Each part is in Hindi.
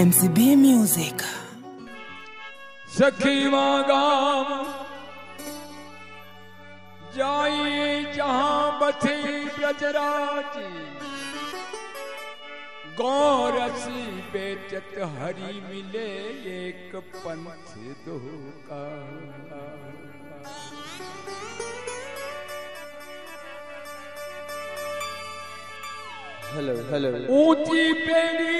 MCB Music सखी मांगा जाई जहां बसी ब्रजराजी गौरसी बेचत हरी मिले एक पंथ दो का हेलो हेलो ऊंची पेड़ी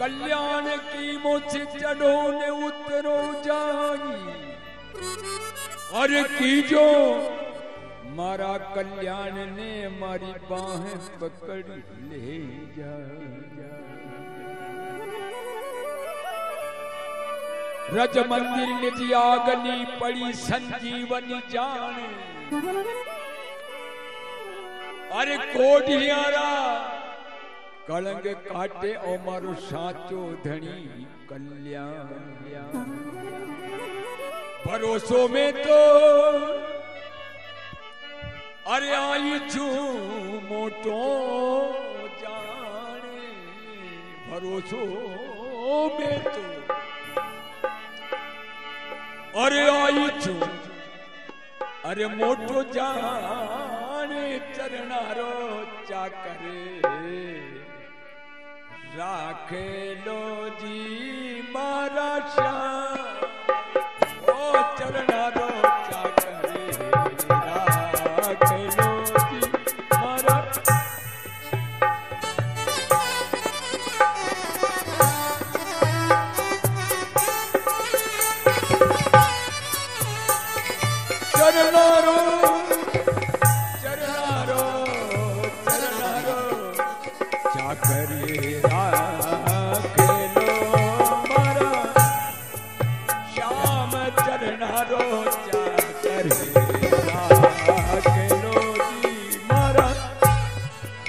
कल्याण की मुझ चढ़ो ने उतरो जागी और कीजो मारा कल्याण ने मारी बाहें पकड़ ले जा रज मंदिर निज आगनी पड़ी संजीवनी जाने अरे कोढ़ियारा कलंग काटे और मारो साचो धनी कल्याण भरोसों में तो अरे आई छू मोटो जाने भरोसों में तो अरे आई छू अरे मोटो जाने चरणारो चा करे राखे लो जी मारा श्याम ओ चरणा दो क्या करे राखे लो जी मारा चरणा रो चरणा रो चरणा रो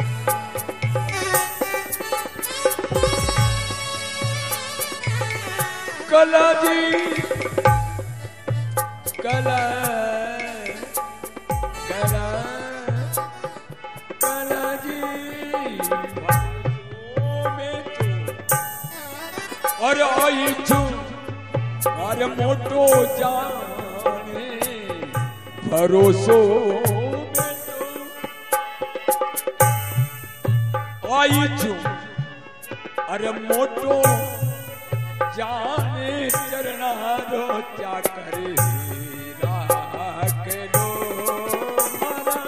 क्या करे कला जी कला कला कला जी और आई छू अरे मोटो जाने भरोसो आई छू अरे मोटो जाने चरणारो क्या करे राखे लो मारा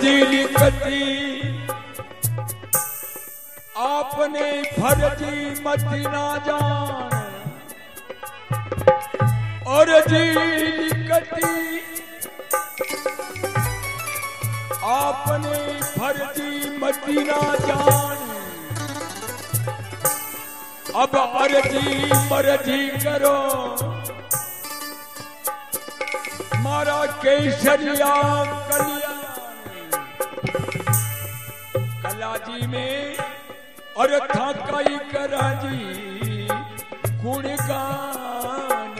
दिली कटी आपने फर्जी मती ना जान और दिली कटी आपने फर्जी मती ना जान अब अर्जी मर्जी करो मारा केसरिया कलिया जी में और थाकाई करा जी गुणगान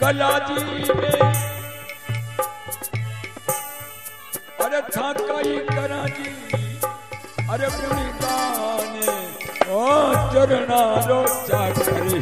कला जी में और थाकाई करा जी अरे गुणगान ओ चरणा रो चाकरी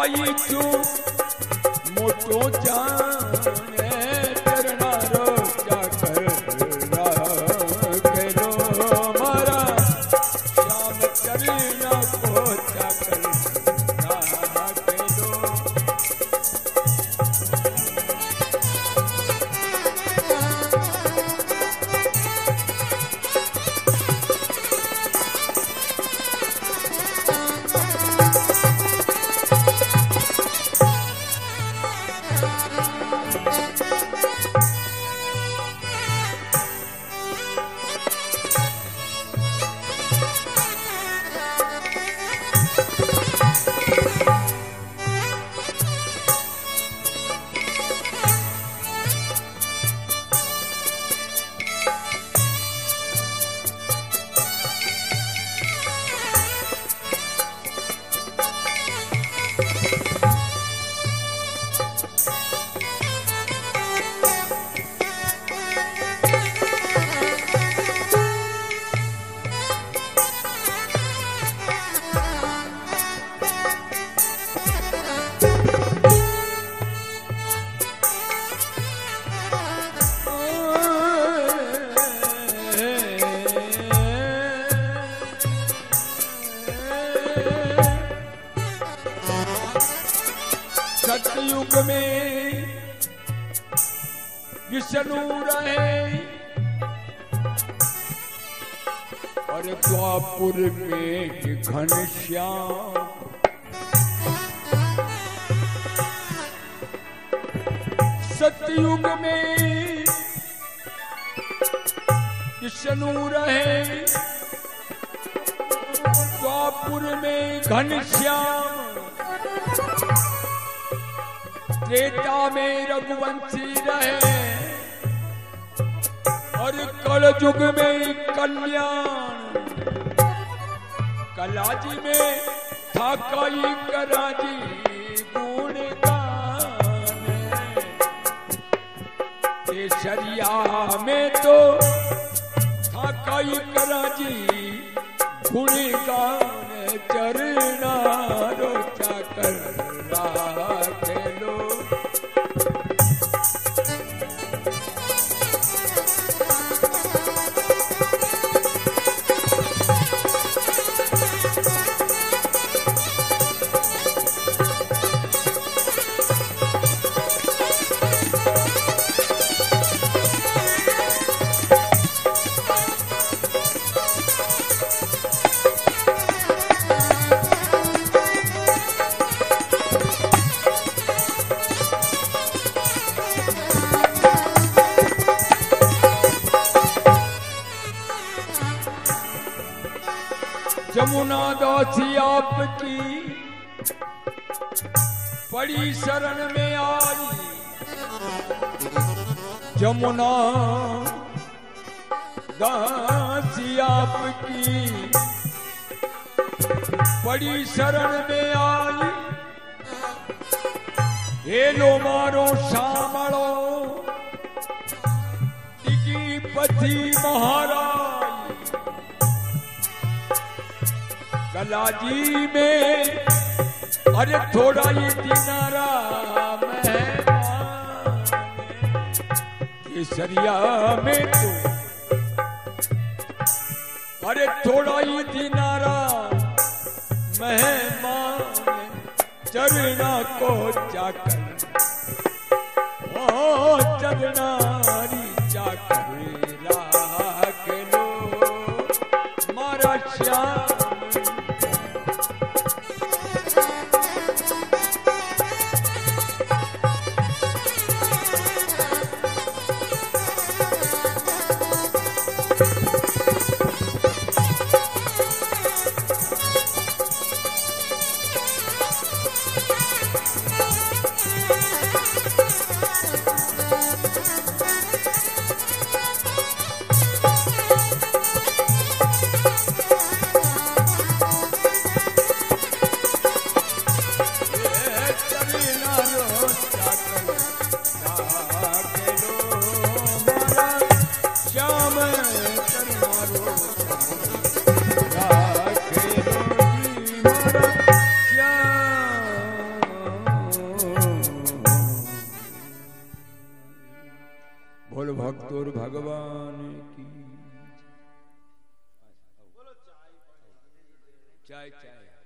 आई तू मोटो जाने करना रो क्या करना करो मारा श्याम करना को क्या करना करो। सतयुग में विष्णु रहे और द्वापुर में घनश्याम सतयुग में विष्णु रहे द्वापुर में घनश्याम त्रेता में रघुवंशी रहे और कलयुग में कल्याण कलाजी में था कई कराजी गुणगान केसरिया में तो था कई कराजी गुणगान चरना रोचा करना जमुना दासी आपकी बड़ी शरण में आई जमुना दासी आपकी बड़ी शरण में आई हेलो मारो श्यामलो डिगी पथी महाराज कलाजी में अरे थोड़ा ये दिनारा केसरिया में तो अरे थोड़ा ये दिनारा मेहमान चरना को जाकर ओ चरनारी जाकर राख लो मारा श्याम ठाकुर भगवान की। चाय चाय